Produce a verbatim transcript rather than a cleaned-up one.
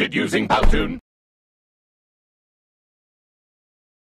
created using Powtoon.